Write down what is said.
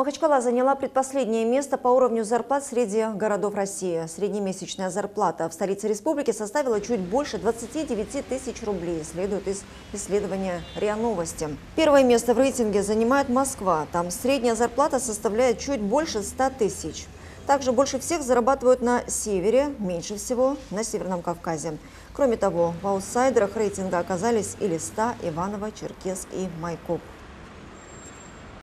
Махачкала заняла предпоследнее место по уровню зарплат среди городов России. Среднемесячная зарплата в столице республики составила чуть больше 29 тысяч рублей, следует из исследования РИА Новости. Первое место в рейтинге занимает Москва. Там средняя зарплата составляет чуть больше 100 тысяч. Также больше всех зарабатывают на севере, меньше всего на Северном Кавказе. Кроме того, в аутсайдерах рейтинга оказались Элиста, Иваново, Черкесск и Майкоп.